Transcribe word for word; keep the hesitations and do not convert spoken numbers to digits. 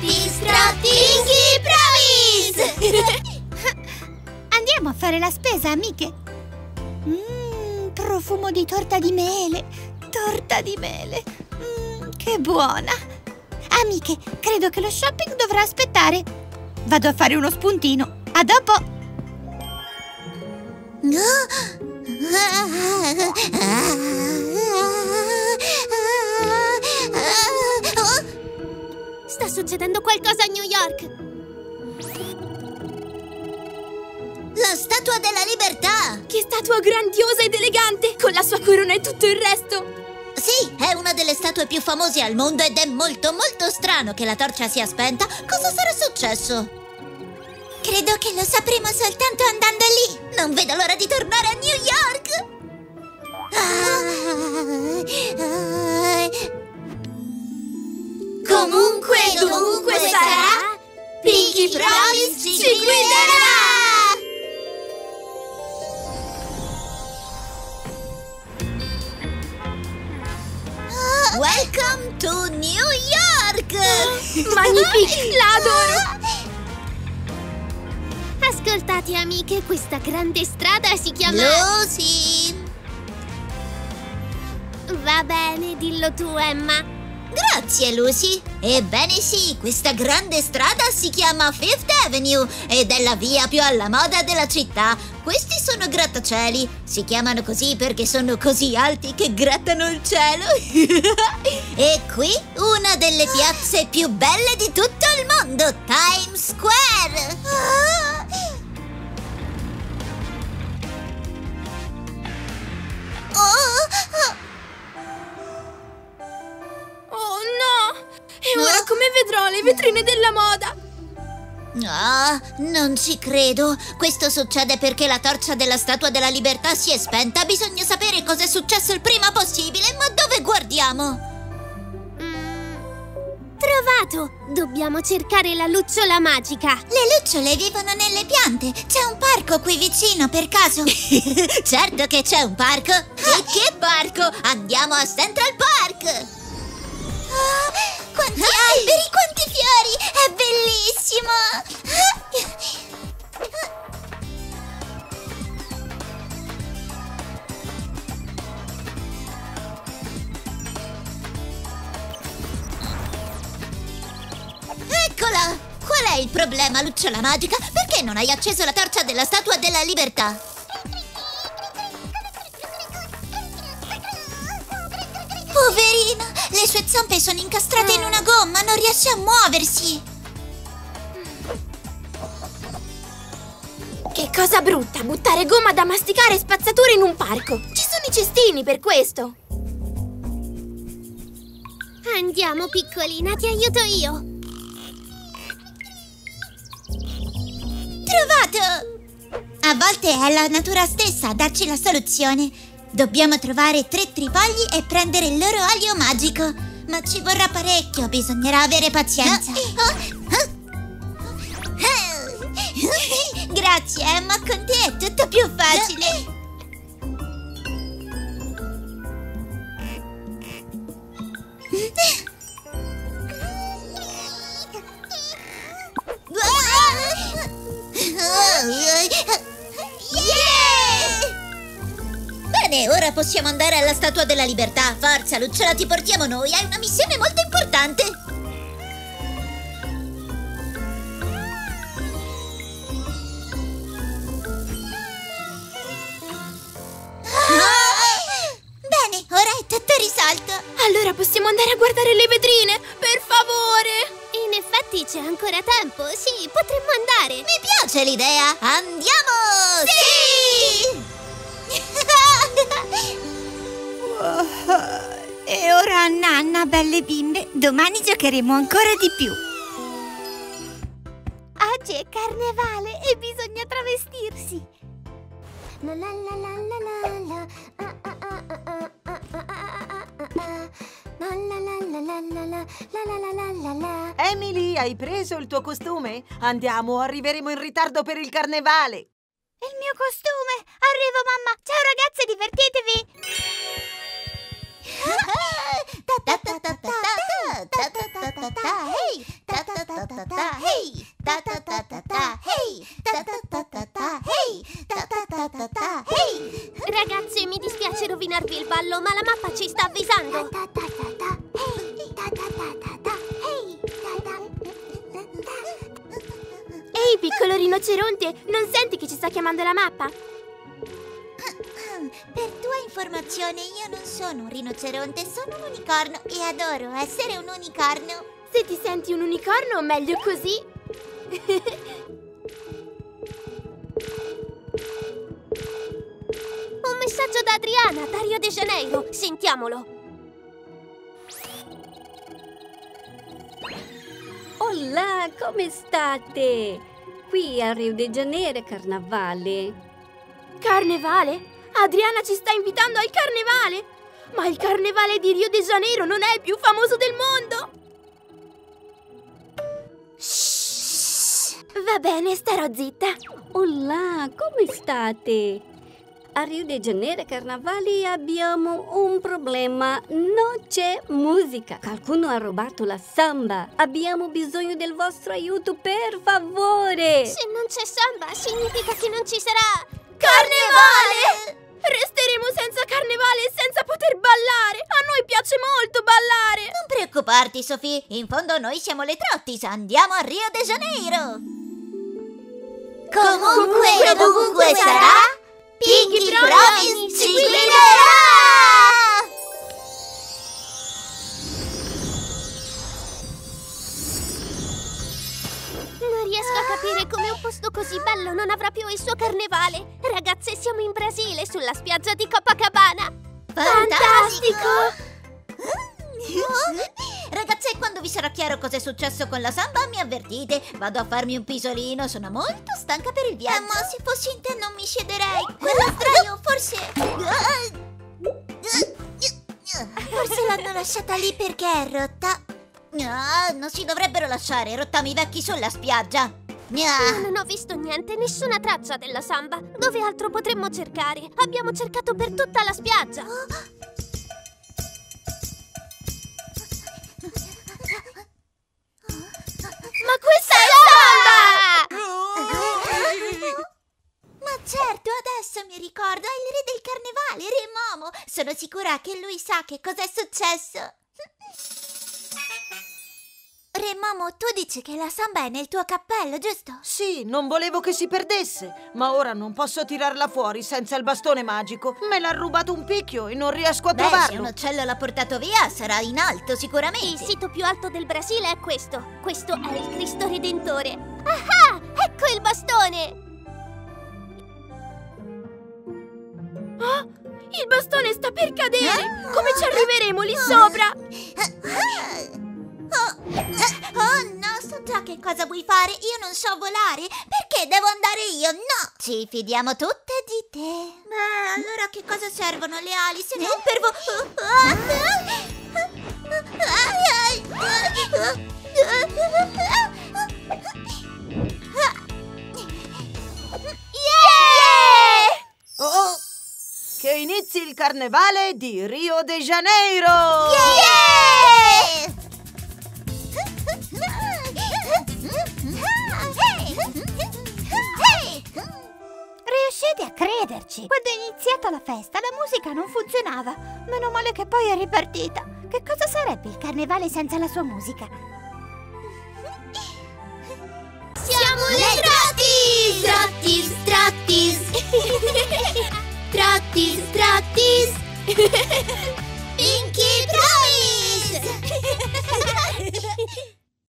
Trotties, Trotties, Pinky Promise! Andiamo a fare la spesa, amiche! Mmm, profumo di torta di mele! Torta di mele! Mm, che buona! Amiche, credo che lo shopping dovrà aspettare! Vado a fare uno spuntino! A dopo! Sta succedendo qualcosa a New York! La Statua della Libertà! Che statua grandiosa ed elegante! Con la sua corona e tutto il resto! Sì, è una delle statue più famose al mondo ed è molto molto strano che la torcia sia spenta. Cosa sarà successo? Credo che lo sapremo soltanto andando lì! Non vedo l'ora di tornare a New York! Ah, ah, ah. Comunque, dovunque sarà, Pinky Promise ci, ci guiderà! Ah. Welcome to New York! Ah, magnifico! L'adoro! Ascoltate amiche, questa grande strada si chiama... Lucy! Va bene, dillo tu, Emma. Grazie, Lucy. Ebbene sì, questa grande strada si chiama Fifth Avenue ed è la via più alla moda della città. Questi sono grattacieli. Si chiamano così perché sono così alti che grattano il cielo. E qui una delle piazze più belle di tutto il mondo, Times Square. Ah! Oh, oh no! E ora come vedrò le vetrine della moda? Ah, non ci credo. Questo succede perché la torcia della Statua della Libertà si è spenta. Bisogna sapere cosa è successo il prima possibile. Ma dove guardiamo? Mm, trovato! Dobbiamo cercare la lucciola magica. Le lucciole vivono nelle piante. C'è un parco qui vicino, per caso? Certo che c'è un parco. E che parco? Andiamo a Central Park! Oh, quanti alberi, quanti fiori! È bellissimo! Eccola! Qual è il problema, lucciola magica? Perché non hai acceso la torcia della Statua della Libertà? Poverina! Le sue zampe sono incastrate in una gomma, non riesce a muoversi! Che cosa brutta, buttare gomma da masticare e spazzatura in un parco! Ci sono i cestini per questo! Andiamo piccolina, ti aiuto io! Trovato! A volte è la natura stessa a darci la soluzione! Dobbiamo trovare tre tripogli e prendere il loro olio magico. Ma ci vorrà parecchio, bisognerà avere pazienza. Grazie Emma, con te è tutto più facile. Ora possiamo andare alla Statua della Libertà. Forza, Lucciola, ti portiamo noi. Hai una missione molto importante. Ah! Bene, ora è tutto risolto. Allora possiamo andare a guardare le vetrine, per favore. In effetti c'è ancora tempo. Sì, potremmo andare. Mi piace l'idea. Andiamo! Sì! Sì! E ora nanna, belle bimbe, domani giocheremo ancora di più. Oggi è carnevale e bisogna travestirsi. La la la la la la. Emily, hai preso il tuo costume? Andiamo, arriveremo in ritardo per il carnevale. Il mio costume! Arrivo, mamma! Ciao ragazze, divertitevi! ta ta ta hey, ta ta ta ta ta hey, ta ta ta ta ta hey, ta ta ta ta ta hey. Ragazzi, mi dispiace rovinarvi il ballo, ma la mappa ci sta avvisando. Ta ta ta ta hey, ta ta ta ta ta hey, ta ta. Ehi, piccolo rinoceronte, non senti che ci sta chiamando la mappa? Per tua informazione, io non sono un rinoceronte, sono un unicorno e adoro essere un unicorno. Se ti senti un unicorno, meglio così. Un messaggio da Adriana, da Rio de Janeiro. Sentiamolo. Olà, come state? Qui a Rio de Janeiro è carnevale. Carnevale? Adriana ci sta invitando al carnevale? Ma il carnevale di Rio de Janeiro non è il più famoso del mondo! Va bene, starò zitta. Olà, come state? A Rio de Janeiro carnevale abbiamo un problema. Non c'è musica. Qualcuno ha rubato la samba. Abbiamo bisogno del vostro aiuto, per favore. Se non c'è samba, significa che non ci sarà... carnevale! Resteremo senza carnevale e senza poter ballare! A noi piace molto ballare! Non preoccuparti, Sophie! In fondo noi siamo le Trotties! Andiamo a Rio de Janeiro! Comunque, Comunque dovunque sarà, Pinky Promise ci guiderà! Non riesco a capire come un posto così bello non avrà più il suo carnevale! Ragazze, siamo in Brasile, sulla spiaggia di Copacabana! Fantastico! Fantastico! Ragazze, quando vi sarà chiaro cosa è successo con la samba, mi avvertite! Vado a farmi un pisolino, sono molto stanca per il viaggio! Eh, ma se fossi in te non mi scenderei! Quello sdraio, forse... Forse l'hanno lasciata lì perché è rotta! No, non si dovrebbero lasciare rottami vecchi sulla spiaggia! Io non ho visto niente, nessuna traccia della samba. Dove altro potremmo cercare? Abbiamo cercato per tutta la spiaggia. Ma questa è la samba! Ma certo, adesso mi ricordo, è il re del carnevale, Re Momo. Sono sicura che lui sa che cos'è successo. Re Momo, tu dici che la samba è nel tuo cappello, giusto? Sì, non volevo che si perdesse, ma ora non posso tirarla fuori senza il bastone magico. Me l'ha rubato un picchio e non riesco a Beh, trovarlo. Se un uccello l'ha portato via, sarà in alto sicuramente. Il sito più alto del Brasile è questo. Questo è il Cristo Redentore. Ah, ecco il bastone! Ah, il bastone sta per cadere! Come ci arriveremo lì sopra? Oh, oh no, so già che cosa vuoi fare. Io non so volare. Perché devo andare io? No! Ci fidiamo tutte di te. Ma allora che cosa servono le ali se non per vo... Yeah! Oh, che inizi il carnevale di Rio de Janeiro! Yeah! Yeah! Riuscite a crederci? Quando è iniziata la festa la musica non funzionava. Meno male che poi è ripartita. Che cosa sarebbe il carnevale senza la sua musica? Siamo le Trotties! Trotties, Trotties! Trotties, Trotties!